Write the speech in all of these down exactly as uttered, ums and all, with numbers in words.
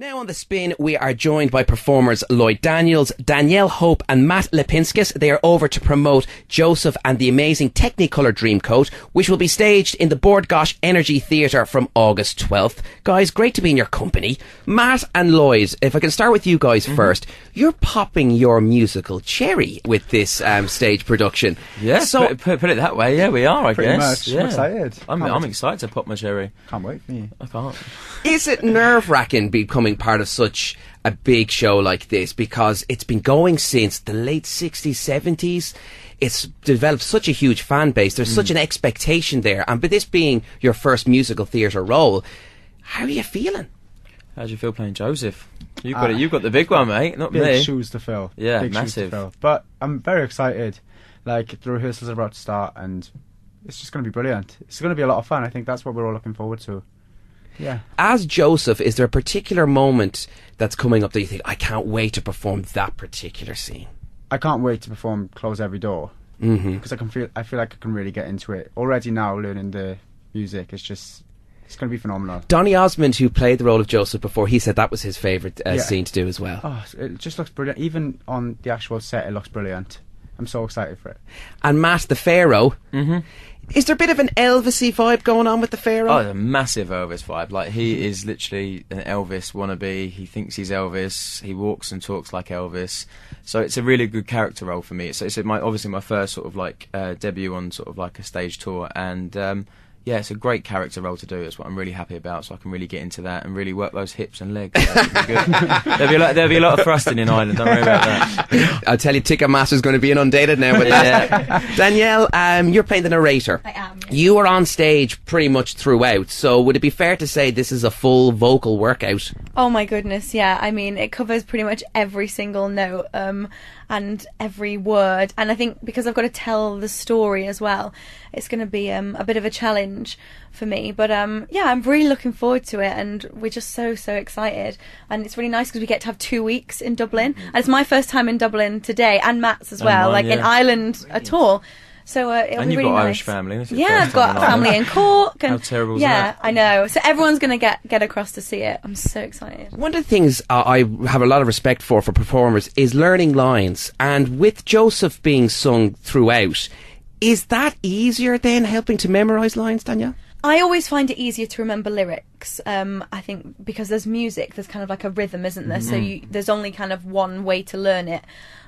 Now on The Spin, we are joined by performers Lloyd Daniels, Danielle Hope and Matt Lapinskas. They are over to promote Joseph and the Amazing Technicolor Dreamcoat, which will be staged in the Bord Gáis Energy Theatre from August twelfth. Guys, great to be in your company. Matt and Lloyd, if I can start with you guys mm-hmm. first. You're popping your musical cherry with this um, stage production. Yeah, so, put, put it that way, yeah, we are, I pretty guess. Pretty much, yeah. I'm excited. I'm, I'm excited to pop my cherry. Can't wait for you. I can't. Is it nerve-wracking becoming part of such a big show like this, because it's been going since the late sixties, seventies? It's developed such a huge fan base. There's mm. such an expectation there, and with this being your first musical theatre role, how are you feeling? How do you feel playing Joseph? You've got uh, it. You've got the big one, mate. Not big me. Big shoes to fill. Yeah, big massive. Shoes to fill. But I'm very excited. Like, the rehearsals are about to start, and it's just going to be brilliant. It's going to be a lot of fun. I think that's what we're all looking forward to. Yeah. As Joseph, is there a particular moment that's coming up that you think, I can't wait to perform that particular scene? I can't wait to perform Close Every Door, because mm-hmm. I can feel I feel like I can really get into it. Already now, learning the music, it's just, it's going to be phenomenal. Donny Osmond, who played the role of Joseph before, he said that was his favourite uh, yeah. scene to do as well. Oh, it just looks brilliant. Even on the actual set, it looks brilliant. I'm so excited for it. And Matt, the Pharaoh. Mm-hmm. Is there a bit of an Elvis-y vibe going on with the Pharaoh? Oh, it's a massive Elvis vibe. Like, he is literally an Elvis wannabe. He thinks he's Elvis. He walks and talks like Elvis. So it's a really good character role for me. It's, it's my, obviously my first sort of like uh, debut on sort of like a stage tour. And um, yeah, it's a great character role to do. It's what I'm really happy about. So I can really get into that and really work those hips and legs. That'd be good. There'll be a lot, there'll be a lot of thrusting in Ireland. Don't worry about that. I'll tell you, Ticketmaster's going to be inundated now with yeah. this. Danielle, um, you're playing the narrator. I am. Yeah. You were on stage pretty much throughout. So would it be fair to say this is a full vocal workout? Oh my goodness, yeah. I mean, it covers pretty much every single note um, and every word. And I think because I've got to tell the story as well, it's going to be um, a bit of a challenge for me, but um yeah, I'm really looking forward to it, and we're just so so excited, and it's really nice because we get to have two weeks in Dublin, and it's my first time in Dublin today, and Matt's as well, mine, like yeah. in Ireland Brilliant. At all. So uh, it'll and be really nice. And you've got Irish family. Yeah, I've got a family in Cork. And, how terrible is yeah, that? Yeah, I know. So everyone's going to get get across to see it. I'm so excited. One of the things uh, I have a lot of respect for for performers is learning lines, and with Joseph being sung throughout. Is that easier than helping to memorise lines, Danielle? I always find it easier to remember lyrics, um, I think, because there's music, there's kind of like a rhythm, isn't there? Mm-hmm. So you, there's only kind of one way to learn it,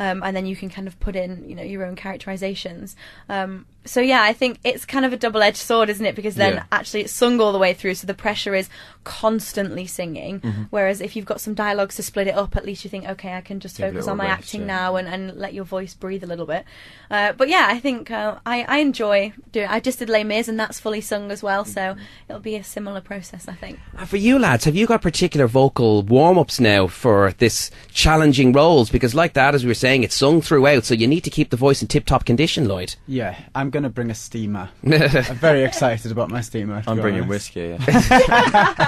um, and then you can kind of put in, you know, your own characterisations. Um, so yeah, I think it's kind of a double-edged sword, isn't it? Because then yeah. actually it's sung all the way through, so the pressure is constantly singing, mm-hmm. whereas if you've got some dialogues to split it up, at least you think, okay, I can just Give focus on my rest, acting yeah. now and, and let your voice breathe a little bit. Uh, but yeah, I think uh, I, I enjoy doing it. I just did Les Mis, and that's fully sung as well. So it'll be a similar process, I think. And for you lads, have you got particular vocal warm-ups now for this challenging roles? Because like that, as we were saying, it's sung throughout, so you need to keep the voice in tip-top condition, Lloyd. Yeah, I'm going to bring a steamer. I'm very excited about my steamer. I'm bringing honest. whiskey. Yeah.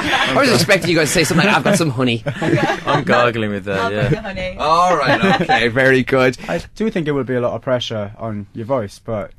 I was expecting you guys to say something like, I've got some honey. I'm gargling with that, I'll yeah. bring the honey. All right, okay, very good. I do think it will be a lot of pressure on your voice, but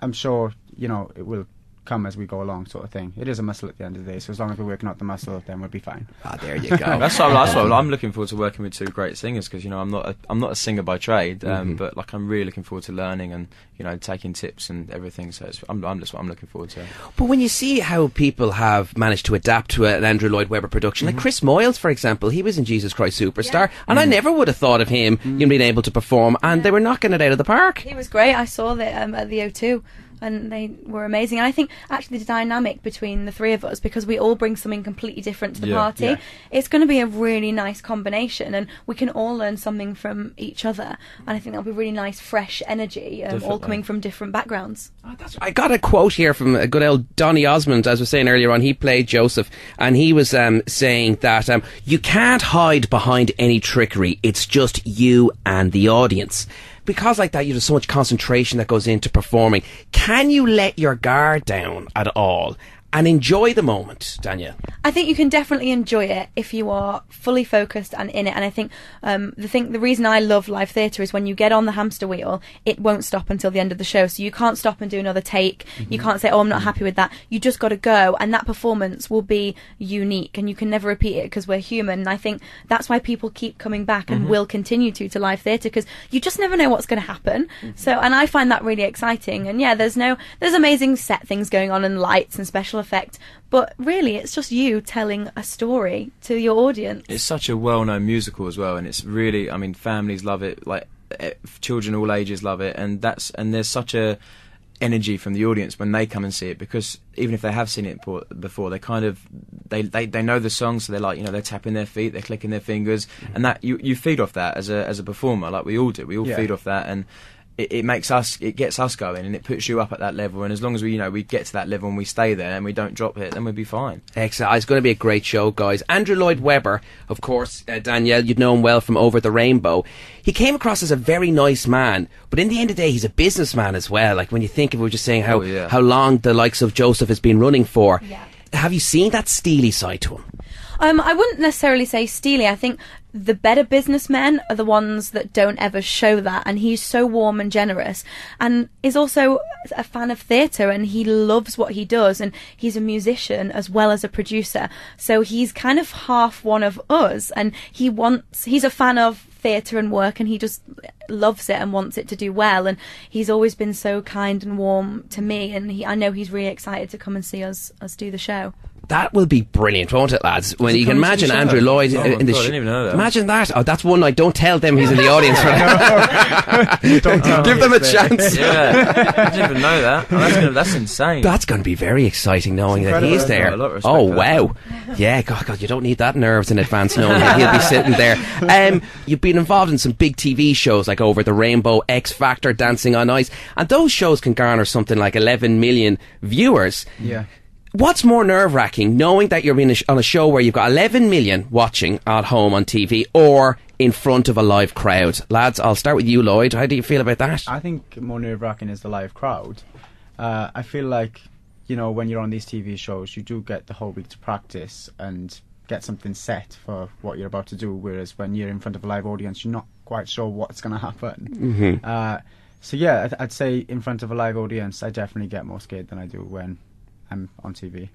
I'm sure, you know, it will come as we go along, sort of thing. It is a muscle at the end of the day, so as long as we're working out the muscle, then we'll be fine. Ah, there you go. That's what, that's what I'm looking forward to, working with two great singers, because you know I'm not a, I'm not a singer by trade, um, mm-hmm. but like I'm really looking forward to learning and you know taking tips and everything. So it's, I'm, I'm just what I'm looking forward to. But when you see how people have managed to adapt to an Andrew Lloyd Webber production, mm-hmm. like Chris Moyles, for example, he was in Jesus Christ Superstar, yeah. and mm-hmm. I never would have thought of him mm-hmm. being able to perform, and yeah. they were knocking it out of the park. He was great. I saw that um, at the O two. And they were amazing. And I think actually the dynamic between the three of us, because we all bring something completely different to the yeah, party, yeah. it's going to be a really nice combination, and we can all learn something from each other. And I think that'll be really nice, fresh energy, um, all coming from different backgrounds. Oh, that's right. I got a quote here from a good old Donny Osmond, as we were saying earlier on. He played Joseph, and he was um, saying that um, you can't hide behind any trickery. It's just you and the audience. Because like that, you there's so much concentration that goes into performing. Can you let your guard down at all and enjoy the moment, Danielle? I think you can definitely enjoy it if you are fully focused and in it. And I think um, the thing, the reason I love live theatre is when you get on the hamster wheel, it won't stop until the end of the show. So you can't stop and do another take. Mm-hmm. You can't say, oh, I'm not happy with that. You just got to go. And that performance will be unique and you can never repeat it because we're human. And I think that's why people keep coming back and mm-hmm. will continue to, to live theatre, because you just never know what's going to happen. Mm-hmm. So, and I find that really exciting. And yeah, there's no, there's amazing set things going on and lights and special effect, but really it's just you telling a story to your audience. It's such a well-known musical as well, and it's really, I mean, families love it, like children all ages love it, and that's, and there's such a energy from the audience when they come and see it, because even if they have seen it before, they kind of they they, they know the song, so they're like, you know, they're tapping their feet, they're clicking their fingers, mm-hmm. and that you you feed off that as a as a performer, like we all do, we all yeah. feed off that, and It, it makes us, it gets us going, and it puts you up at that level. And as long as we, you know, we get to that level and we stay there and we don't drop it, then we'll be fine. Excellent. It's going to be a great show, guys. Andrew Lloyd Webber, of course, uh, Danielle, you'd know him well from Over the Rainbow. He came across as a very nice man, but in the end of the day, he's a businessman as well. Like when you think of, we were just saying how oh, yeah. how long the likes of Joseph has been running for. Yeah. Have you seen that steely side to him? Um, I wouldn't necessarily say steely. I think the better businessmen are the ones that don't ever show that, and he's so warm and generous, and is also a fan of theatre, and he loves what he does, and he's a musician as well as a producer, so he's kind of half one of us, and he wants, he's a fan of theatre and work, and he just loves it and wants it to do well, and he's always been so kind and warm to me, and he, I know he's really excited to come and see us us do the show. That will be brilliant, won't it, lads? When you can imagine Andrew Lloyd oh in the show. Imagine that. Oh, that's one night. Don't tell them he's in the audience for that. Don't oh, give them a there. chance. Yeah. I didn't even know that. Oh, that's, gonna, that's insane. That's going to be very exciting knowing that he's there. Oh, wow. Yeah, God, God, you don't need that nerves in advance knowing that he'll be sitting there. Um, you've been involved in some big T V shows like Over the Rainbow, X Factor, Dancing on Ice, and those shows can garner something like eleven million viewers. Yeah. What's more nerve-wracking, knowing that you're in a sh on a show where you've got eleven million watching at home on T V or in front of a live crowd? Lads, I'll start with you, Lloyd. How do you feel about that? I think more nerve-wracking is the live crowd. Uh, I feel like, you know, when you're on these T V shows, you do get the whole week to practice and get something set for what you're about to do, whereas when you're in front of a live audience, you're not quite sure what's going to happen. Mm-hmm. uh, so, yeah, I'd, I'd say in front of a live audience, I definitely get more scared than I do when I'm on T V.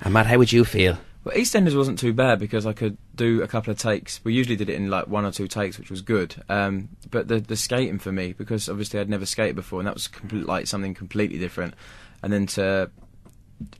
And Matt, how would you feel? Well, EastEnders wasn't too bad because I could do a couple of takes. We usually did it in like one or two takes, which was good. Um, but the the skating for me, because obviously I'd never skated before, and that was complete, like something completely different. And then to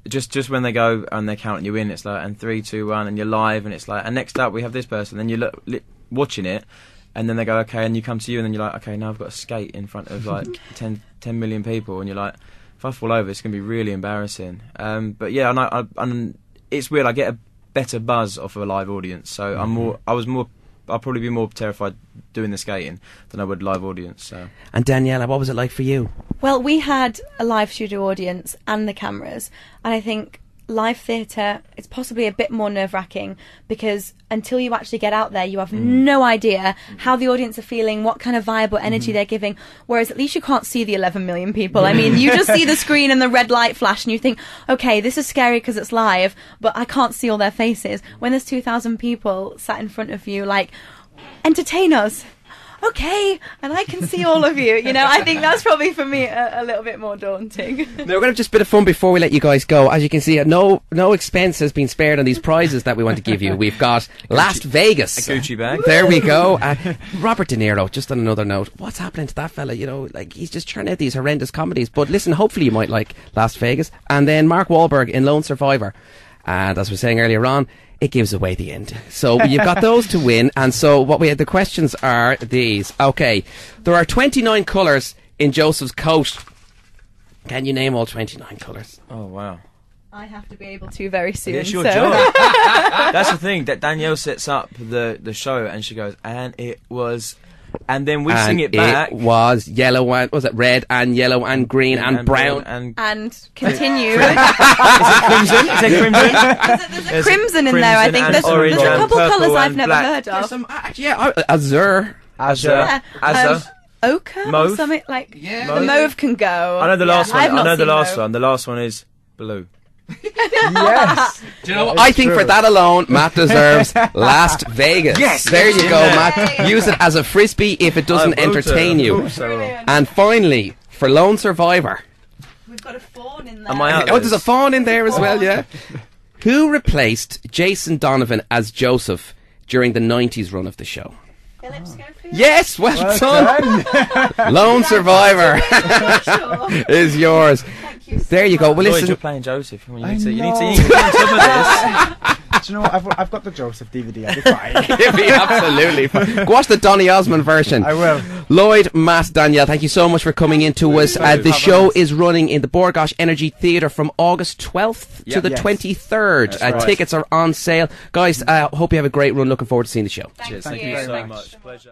just just when they go and they're counting you in, it's like, and three, two, one, and you're live, and it's like, and next up we have this person. Then you look li watching it, and then they go okay, and you come to you, and then you're like, okay, now I've got to skate in front of like ten, ten million people, and you're like, if I fall over, it's going to be really embarrassing. Um, but yeah, and, I, I, and it's weird. I get a better buzz off of a live audience, so mm-hmm. I'm more. I was more. I'll probably be more terrified doing the skating than I would live audience. So. And Danielle, what was it like for you? Well, we had a live studio audience and the cameras, and I think live theatre, it's possibly a bit more nerve-wracking because until you actually get out there, you have mm. no idea how the audience are feeling, what kind of vibe or energy mm. they're giving, whereas at least you can't see the eleven million people. I mean, you just see the screen and the red light flash and you think, okay, this is scary because it's live, but I can't see all their faces. When there's two thousand people sat in front of you, like, entertain us. Okay, and I can see all of you. You know, I think that's probably for me a, a little bit more daunting. Now, we're going to have just a bit of fun before we let you guys go. As you can see, no no expense has been spared on these prizes that we want to give you. We've got Last Vegas, a Gucci bag. There we go. Uh, Robert De Niro. Just on another note, what's happening to that fella? You know, like he's just churning out these horrendous comedies. But listen, hopefully you might like Last Vegas, and then Mark Wahlberg in Lone Survivor. And as we were saying earlier on, it gives away the end. So you've got those to win. And so what we had, the questions are these. Okay, there are twenty-nine colours in Joseph's coat. Can you name all twenty-nine colours? Oh, wow. I have to be able to very soon. It's your so. job. That's the thing, that Danielle sets up the, the show and she goes, and it was... And then we and sing it back. It was yellow and was it red and yellow and green and, and brown and, and continue. Is it crimson? Is it crimson? Is it, there's a there's crimson in there. I think there's, there's a couple colours I've never black. heard of. Some, uh, yeah, I, azure, azure, yeah. azure. Um, ochre, mauve. Or something like yeah. the mauve can go. I know the last yeah. one. I, I know the last mauve. one. The last one is blue. Yes. Do you know what? I think true. for that alone, Matt deserves Last Vegas. Yes. There you go, Matt. Use it as a frisbee if it doesn't entertain you. So. And finally, for Lone Survivor. We've got a fawn in there. Am I out oh, there's a fawn in there as fawn. well, yeah. Who replaced Jason Donovan as Joseph during the nineties run of the show? Philip Schofield. Yes, well, well done. done. Lone Survivor is yours. Thank you so there you go. Well, listen, Lloyd, you're playing Joseph. You need to, you need to eat some of this. Do you know what? I've, I've got the Joseph D V D. I'll be fine. You'll be absolutely fine. Go watch the Donny Osmond version. I will. Lloyd, Matt, Danielle, thank you so much for coming in to us. Uh, the show is running in the Bord Gáis Energy Theatre from August twelfth yep. to the yes. twenty-third. Uh, right. Tickets are on sale. Guys, I uh, hope you have a great run. Looking forward to seeing the show. Thank Cheers. You. Thank you very much. Pleasure.